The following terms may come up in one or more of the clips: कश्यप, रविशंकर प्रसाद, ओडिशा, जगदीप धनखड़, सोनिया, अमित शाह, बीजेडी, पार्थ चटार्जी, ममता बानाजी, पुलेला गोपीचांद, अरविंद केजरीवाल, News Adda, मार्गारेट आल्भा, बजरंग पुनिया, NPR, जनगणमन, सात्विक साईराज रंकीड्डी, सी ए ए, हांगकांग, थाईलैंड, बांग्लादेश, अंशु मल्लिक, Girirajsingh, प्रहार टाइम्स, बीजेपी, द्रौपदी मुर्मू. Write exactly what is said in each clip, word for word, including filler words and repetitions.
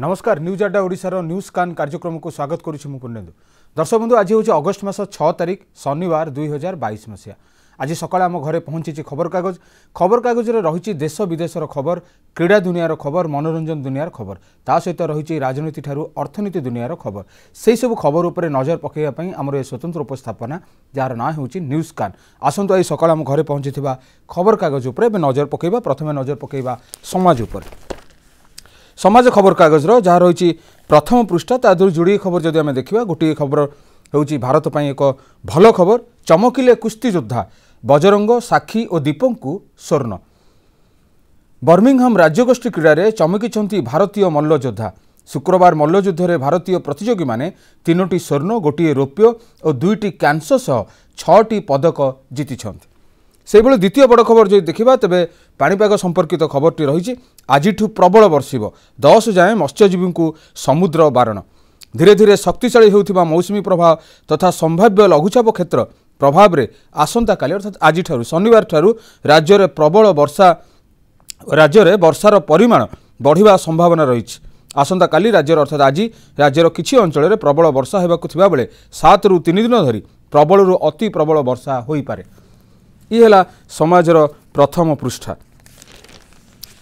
नमस्कार न्यूज अड्डा ओडिशार न्यूज कान कार्यक्रम को स्वागत करुच्ची पूर्णेन्दु। दर्शक बंधु आज हूँ अगस्ट मास छह तारीख शनिवार दुई हजार बैश मसीहा आज सकाल आम घर पहुंची खबर कागज। खबर कागज में रही देश विदेशर खबर, क्रीड़ा दुनिया खबर, मनोरंजन दुनिया खबर, ता सहित रही राजनीति ठारू अर्थनीति दुनिया खबर। से सब खबर उपर नजर पकड़ापी आमर यह स्वतंत्र उपस्थापना जार ना हूँ न्यूज कान। आसतु आज सकाल आम घर पहुंची खबर कागज उपर नजर पकड़ा। प्रथम नजर पकड़ा समाज उपर। समाज खबर कागज जहाँ रही प्रथम पृष्ठा तादर जोड़े खबर जदि आम देखा गोटे खबर हूँ भारत पर एक भल खबर। चमकिले कुस्ती योद्धा बजरंग साखी और दीपक को स्वर्ण। बर्मिंगहाम राज्यगोष्ठी क्रीडा चमकी भारतीय मल्लयोद्धा। शुक्रवार मल्लयुद्ध भारतीय प्रतियोगी माने तीनोटी स्वर्ण, गोटे रौप्य और दुईटी कांस्य सह छह पदक जीति। से द्वितीय बड़ खबर जो देखा तेरे पाणीपाग संपर्कित खबरटी रही आज प्रबल बर्षव दस जाए मत्स्यजीवी को समुद्र बारण। धीरे धीरे शक्तिशाली होता मौसुमी प्रभाव तथा संभाव्य लघुचाप क्षेत्र प्रभाव में आसंता काली अर्थात आज शनिवार ठारू राज्य में प्रबल वर्षा राज्य में वर्षार परिमाण बढ़िबा संभावना रही। आसंता काली राज्य अर्थात आज राज्यर किछि अंचल प्रबल वर्षा होबाकु थिबा बेले सात रु तीन दिन धरी प्रबल अति प्रबल वर्षा होई पारे। ये समाजर प्रथम पृष्ठा।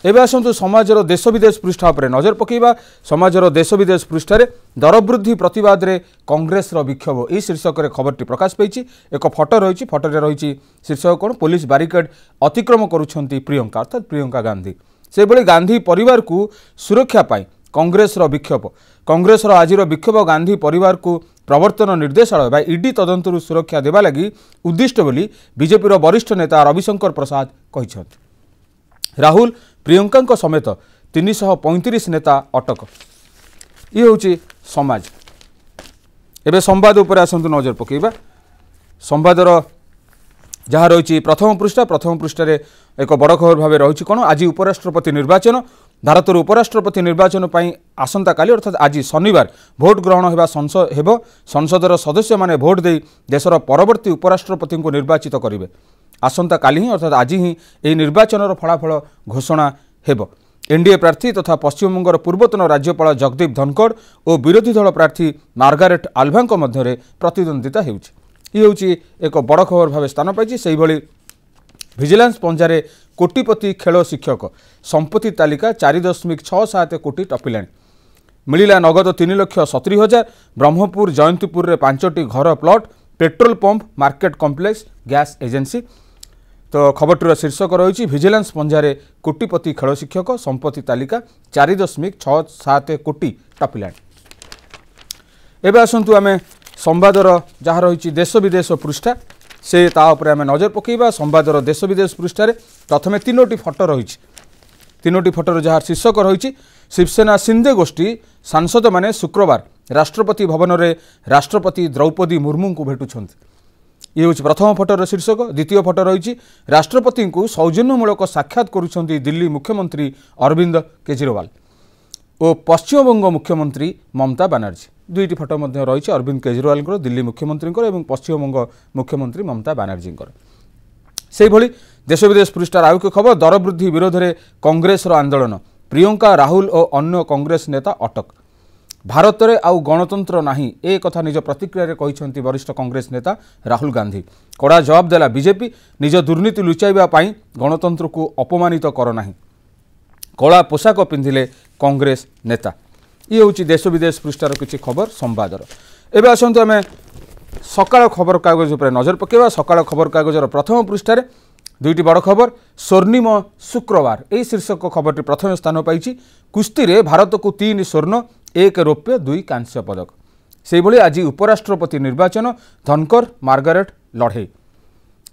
एवं आसतु समाजर देश विदेश पृष्ठा पर नजर पकईवा। समाजर देश विदेश पृष्ठार दरवृद्धि प्रतिवाद रे कांग्रेस विक्षोभ यही शीर्षक खबरटी प्रकाश पाई। एक फटो रही फटोरे रही शीर्षक कौन पुलिस बारिकेड अतिक्रम करुछंती प्रियंका अर्थात प्रियंका गांधी। से भली गांधी परिवार को सुरक्षा पाई कांग्रेस विक्षोभ। कांग्रेस आज विक्षोभ गांधी परिवार को प्रवर्तन निर्देशालय बा ईडी तदंतर सुरक्षा देवा लगी उद्दिष्ट बोली बीजेपी वरिष्ठ नेता रविशंकर प्रसाद कहिसंत। राहुल प्रियंका समेत तीन सौ पैंतीस नेता अटक। ये होची समाज। एबे संवाद उपर आसंतु नजर पकईवा। संवादर जहाँ रही प्रथम पृष्ठा। प्रथम पृष्ठार एक बड़ खबर भाव रही कौन आज उपराष्ट्रपति निर्वाचन। भारतर उपराष्ट्रपति निर्वाचन पर आसंता काली अर्थात आज शनिवार भोट ग्रहण होगा। संसद हेबो संसदर सदस्य माने भोट दे देशर परवर्ती उपराष्ट्रपति को निर्वाचित करेंगे। आसंता काली ही अर्थात आज ही यह निर्वाचन फलाफल घोषणा हेबो। एनडीए प्रार्थी तथा पश्चिमबंगर पूर्वतन राज्यपाल जगदीप धनखड़ और विरोधी दल प्रार्थी मार्गारेट आल्भा मध्य प्रतिद्वंदिता होउछि। ये होउछि एक बड़ खबर भाव स्थान पाई। से भली विजिलेंस पंजारे कोटिपति खेल शिक्षक संपत्ति तालिका चार दशमिक छः सात कोटी टपिला। मिला नगद तीन लक्ष सतुरी हजार। ब्रह्मपुर जयंतीपुर में पांचटी घर plot, petrol pump, market complex, gas agency. तो खबरटर शीर्षक रही विजिलेंस पंजारे कोटिपति खेल शिक्षक संपत्ति तालिका चार दशमिक छः सात कोटी टपिला। एवं आसतु आम संवादर जहाँ रही देश विदेश पृष्ठा से तापर आम नजर पकईवा। संवादर देश विदेश पृष्ठार प्रथम तीनोटी फटो रही तीनोटी फटोर जहाँ शीर्षक रही शिवसेना शिंदे गोष्ठी सांसद माने शुक्रवार राष्ट्रपति भवन में राष्ट्रपति द्रौपदी मुर्मू को भेटुंट। ये हूँ प्रथम फटोर शीर्षक। द्वितीय फटो रही राष्ट्रपति को सौजन्यमूलक साक्षात करुँच दिल्ली मुख्यमंत्री अरविंद केजरीवाल और पश्चिमबंग मुख्यमंत्री ममता बानाजी। दुईटी फटो मध्य रही अरविंद केजरीवाल दिल्ली मुख्यमंत्री और पश्चिमबंग मुख्यमंत्री ममता बानाजी। से भली देश विदेश पृष्ठार आउ एक खबर दरवृद्धि विरोध में कांग्रेस आंदोलन। प्रियंका राहुल और अन्य कांग्रेस नेता अटक। भारत में आउ गणतंत्र नहीं ए कथा निज प्रतिक्रिया कहते वरिष्ठ कांग्रेस नेता राहुल गांधी। कड़ा जवाब देला बीजेपी निज दुर्नीति लुचाइबा पई गणतंत्र को अपमानित कर नाही। कला पोशाक पिंधिले कांग्रेस नेता। ये हूँ देश विदेश पृष्ठार किसी खबर संवादर। एवं आसतु आम सकाल खबर कागज पर नजर पकड़ा। सकाल खबर कागजर प्रथम पृष्ठार दुईटी बड़ खबर स्वर्णिम शुक्रवार यही शीर्षक खबरटी प्रथम स्थान पाई। कुस्ती में भारत को तीन स्वर्ण एक रौप्य दुई कांस्य पदक। से भली आज उपराष्ट्रपति निर्वाचन धनकर मार्गारेट लड़े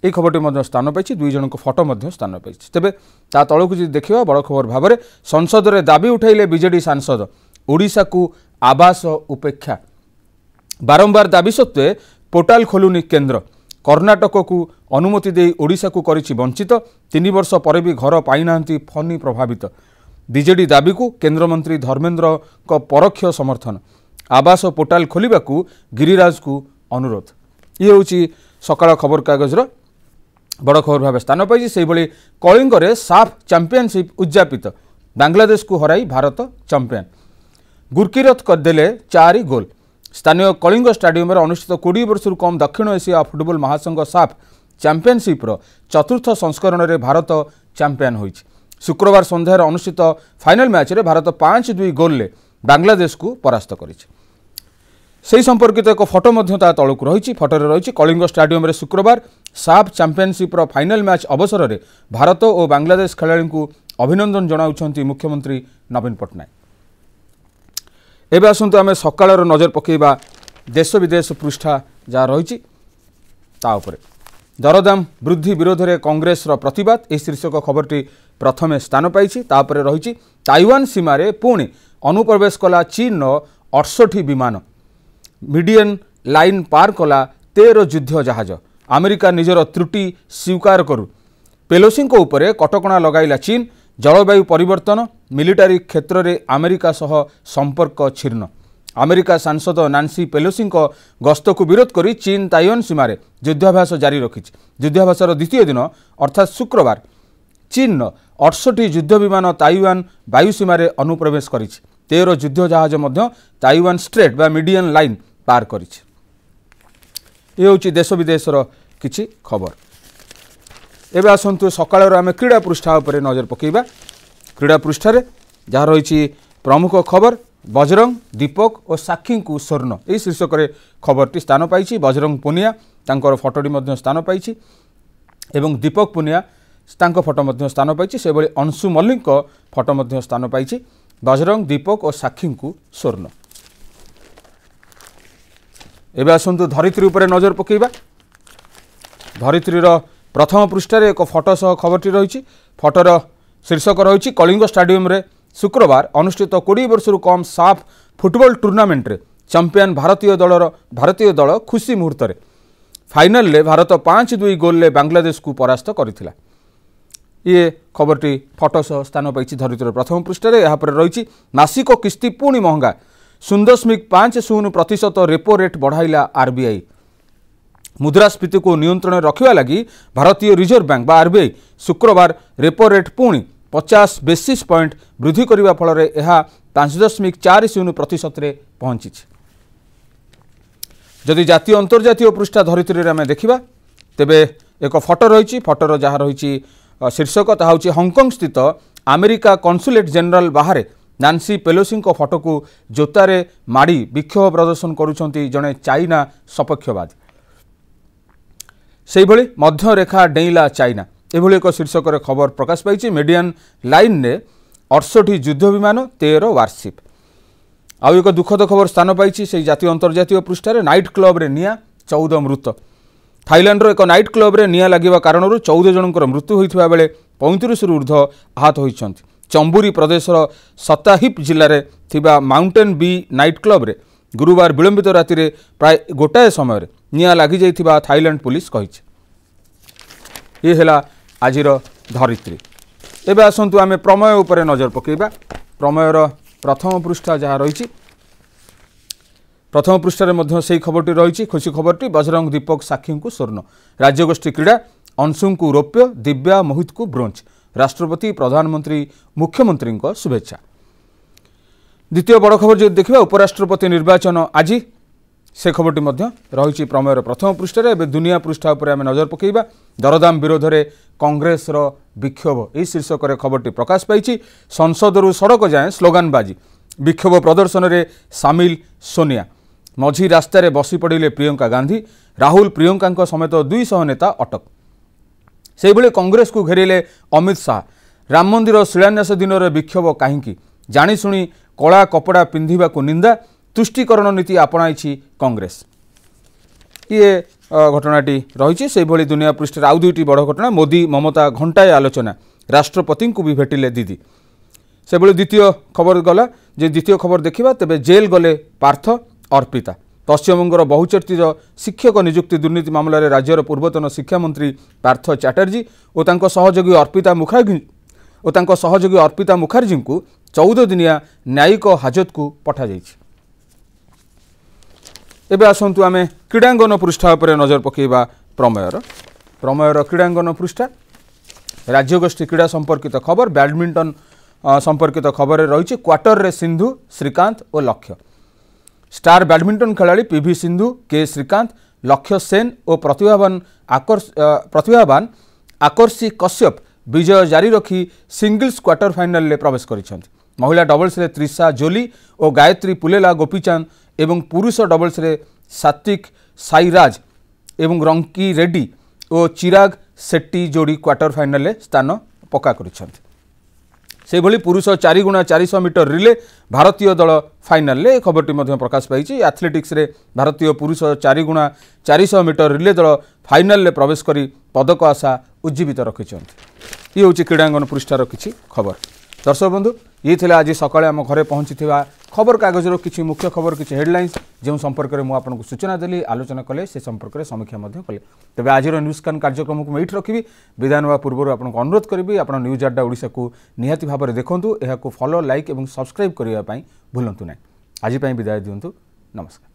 यह खबरटी स्थान पाई। दुई जन को फटो स्थान पाई। तेबे ता तलकू जी देखा बड़ खबर भाव में संसद में दाबी उठाइले बीजेडी सांसद ओडिशा को आवास उपेक्षा। बारंबार दाबी सत्वे पोर्टाल खोलुनी केन्द्र। कर्णाटक को अनुमति दे ओडिशा को करिछि वंचित। तीन वर्ष पर भी घर पाई नांती फनी प्रभावित। बीजेडी दाबी को केन्द्रमंत्री धर्मेन्द्र को परोक्ष समर्थन। आवास पोर्टाल खोलने को गिरिराज को अनुरोध। ये हूँ सकाल खबर कागजर बड़ खबर भाव स्थान पाई। से भली कलिंग साफ चैंपियनशिप उद्यापित। बांग्लादेश को हराई भारत चैंपियन। गुर्कीरथ करदेले चारि गोल। स्थानीय कलिंग स्टाडियम अनुषित कोड़े वर्ष कम दक्षिण एशिया फुटबॉल महासंघ साफ चैंपियनशिप्र चतुर्थ संस्करण में भारत चैंपियन होइछ। शुक्रवार संध्यार अनुषित फाइनाल मैच में भारत पांच दुई गोल ले बांग्लादेश को परास्त करिछ। सेहि संपर्कित एक फटो मध्य ता तळकु रहिछि। फटोरे रहिछि कलिंग स्टाडियम शुक्रवार साफ चैंपियनशिप्र फाइनाल मैच अवसर में भारत और बांग्लादेश खेलाड़ी को अभिनंदन जनाउछन्ति मुख्यमंत्री नवीन पट्टनायक। एबे आसंतु आमे सकाळर नजर पकेइबा देश विदेश पृष्ठा जा रहिछि ता उपरे। दरदाम वृद्धि विरोध में कांग्रेस प्रतिवाद ए शीर्षक खबरटी प्रथमे स्थान पाइछि। ता उपरे रहिछि ताइवान सीमार पुणी अनुप्रवेश कला चीन अड़सठ विमान, मीडियन लाइन पार कला तेरह युद्ध जहाज। अमेरिका निजर त्रुटि स्वीकार करू। पेलोसी उपर कटकणा लगाइला चीन। जलवायु परिवर्तन मिलिटारी क्षेत्र में अमेरिका सह संपर्क छिन्न। अमेरिका सांसद नासी पेलोसी गस्त को विरोध कर चीन ताइवान सीमार युद्धाभ्यास जारी रखी। युद्धाभ्यास द्वितीय दिन अर्थात शुक्रवार चीन अड़सठ युद्ध विमान ताइवान वायुसीमार अनुप्रवेश कर तेरह युद्ध जहाज ताइवान स्ट्रेट बा मीडियन लाइन पार कर। देश विदेशर किछि खबर। एबे आसंतु सकाळर आमे क्रीड़ा पृष्ठा उपरे नजर पकेइबा। क्रीड़ा पृष्ठारे जहाँ रहिछि प्रमुख खबर बजरंग, दीपक और साक्षी को स्वर्ण यही शीर्षक खबरटी स्थान पाई। बजरंग पुनिया तांकर फटोटी मध्य स्थान पाई एवं दीपक पुनिया तांको फटो मध्य स्थान पाई। से भली अंशु मल्लिक फटो मध्य स्थान पाई। बजरंग, दीपक और साक्षी को स्वर्ण। एबे आसंतु धरित्री उपरे नजर पकेइबा। धरित्रीर प्रथम पृष्ठ एक फटो सह खबरटी रही। फटोर शीर्षक रही कलिंग स्टाडियम रे शुक्रवार अनुष्ठित कोड़े वर्ष कम साफ फुटबॉल टूर्नामेंट रे चैंपियन भारतीय दलर भारतीय दल खुशी मुहूर्त रे फाइनल रे भारत पांच दुई गोल ले बांग्लादेश को परास्त करथिला। ये खबरटी फटो सह स्थान पाई धरित्रीर प्रथम पृष्ठ रे। यहाँ पर रही मासिक किस्ती पुणी महंगा, शून्य दशमिक पांच शून्य प्रतिशत रेपो रेट बढ़ाइला आरबीआई। मुद्रास्फीति को नियंत्रण रखा लगी भारतीय रिजर्व बैंक बा आरबीआई शुक्रवार रेपो रेट पुणी पचास बेसिस पॉइंट वृद्धि करने फल पांच दशमिक चार शून्य प्रतिशत पहुंची। जदि जातीय अंतर्जातीय पृष्ठा धरित्री आम देखा तेबे एक फटो रही। फटोर जहाँ रही शीर्षक ता हूँ हांगकांग स्थित अमेरिका कन्सुलेट जनरल बाहर नासी पेलोसी फटो को जोतार माड़ी विक्षोभ प्रदर्शन करुंच जड़े चाइना सपक्षवादी। से भली मध्य रेखा डेइला चाइना एभली एक शीर्षक खबर प्रकाश पाई। मीडियन लाइन ने अड़सठ युद्ध विमान तेरह वारशिप। आउ एक दुखद खबर स्थान पाई से जातीय अंतर्जातीय पृष्ठार नाइट क्लब रे निया चौदह मृत। थाईलैंडर एक नाइट क्लब रे निया लगे कारण चौदह जनकर मृत्यु होता बेले पैंतीस ऊर्ध आहत होती। चंबूरी प्रदेशर सताहिप जिले में माउंटेन बी नाइट क्लब रे गुरुवार विलंबित राति रे प्राय गोटाए समय निया लगी जाइथिबा थाईलैंड पुलिस कहिछि। ये हेला आजिर धरित्री। एबे आसंतु आमे प्रमेय उपरे नजर पकेइबा। प्रमेयर प्रथम पृष्ठा जहाँ रही प्रथम पृष्ठारे मध्य सेही खबरटी रही। खुशी खबरटी बजरंग, दीपक, साक्षी को स्वर्ण। राज्यगोष्ठी क्रीड़ा अंशु को रौप्य, दिव्या मोहित को ब्रोंज। राष्ट्रपति, प्रधानमंत्री, मुख्यमंत्री शुभेच्छा। द्वितीय बड़ खबर जो देखा उपराष्ट्रपति निर्वाचन आज से खबरटी रही प्रमेयर प्रथम पृष्ठ में। दुनिया पृष्ठा उपर आम नजर पकेइबा। दरदाम विरोध में कांग्रेस विक्षोभ यही शीर्षक खबरटी प्रकाश पाई। संसदरू सड़क जाए स्लोगानबाजी, विक्षोभ प्रदर्शन में सामिल सोनिया। मझी रास्तार बसी पड़े प्रियंका गांधी। राहुल प्रियंका समेत दुई सौ नेता अटक। से भली कांग्रेस को घेरिले अमित शाह। राम मंदिर शिलान्यास दिन विक्षोभ कहीं जाणीशुणी कला कपड़ा पिंधिबा को निंदा, तुष्टीकरण नीति अपणाई कांग्रेस। ये घटनाटी रही। से भली दुनिया पृष्ठ आउ दुईटी बड़ घटना मोदी ममता घंटाए आलोचना, राष्ट्रपति को भी भेटिले दीदी। से भली द्वितीय खबर गला जे द्वितीय खबर देखा तेबे जेल गले पार्थ अर्पिता। पश्चिमबंगर बहुचर्चित शिक्षक नियुक्ति दुर्नीति मामलें राज्यर पूर्वतन शिक्षामंत्री पार्थ चटार्जी और तांको सहयोगी अर्पिता मुखर्जी और तांको सहयोगी अर्पिता मुखर्जी को चौदह दिनिया न्यायिक हाजत को पठा जाइछि। एबे आसंतु आमे क्रीड़ांगन पृष्ठा उपरे नजर पकेइबा। प्रमेयर प्रमेयर क्रीड़ांगन पृष्ठा राज्यगोष्ठी क्रीड़ा संपर्कित खबर। बैडमिंटन संपर्कित खबर रही। क्वार्टर रे सिंधु, श्रीकांत और लक्ष्य। स्टार बैडमिंटन खिलाड़ी पीवी सिंधु, के श्रीकांत, लक्ष्य सेन और प्रतिभावान आकर्ष प्रतिभावान आकर्षी कश्यप विजय जारी रखी सिंगल्स क्वार्टर फाइनल रे प्रवेश करिसेंत। महिला डबल्स रे त्रिशा जोली और गायत्री पुलेला गोपीचांद एवं पुरुष डबल्स रे सात्विक साईराज एवं रंकीड्डी और चिराग सेट्टी जोड़ी क्वार्टर फाइनल रे स्थान पक्का करिसेंत। से भली पुरुष चारि गुणा चारिश मीटर रिले भारतीय दल फाइनाल खबरटी प्रकाश पाई। एथलेटिक्स रे भारतीय पुरुष चारि गुणा चारिश मीटर रिले दल फाइनाल प्रवेश करी पदक आशा उज्जीवित रखिंट। ये हूँ क्रीड़ांगन पृष्ठार किसी खबर। दर्शक बंधु ये थिला आज सकाळे आम घरे पहुंची खबर कागजर किसी मुख्य खबर किसी हेडलाइंस जो संपर्क में आपको सूचना देली आलोचना कले से संपर्क में समीक्षा कले। तेज आज न्यूज स्कैन कार्यक्रम को ये रखी विदा ना पूर्व आपको अनुरोध करी आप न्यूज अड्डा ओडिशा को निहाती भाव में देखूँ। यह फॉलो लाइक और सब्सक्राइब करने भूलु ना। आज विदाय दिंतु। नमस्कार।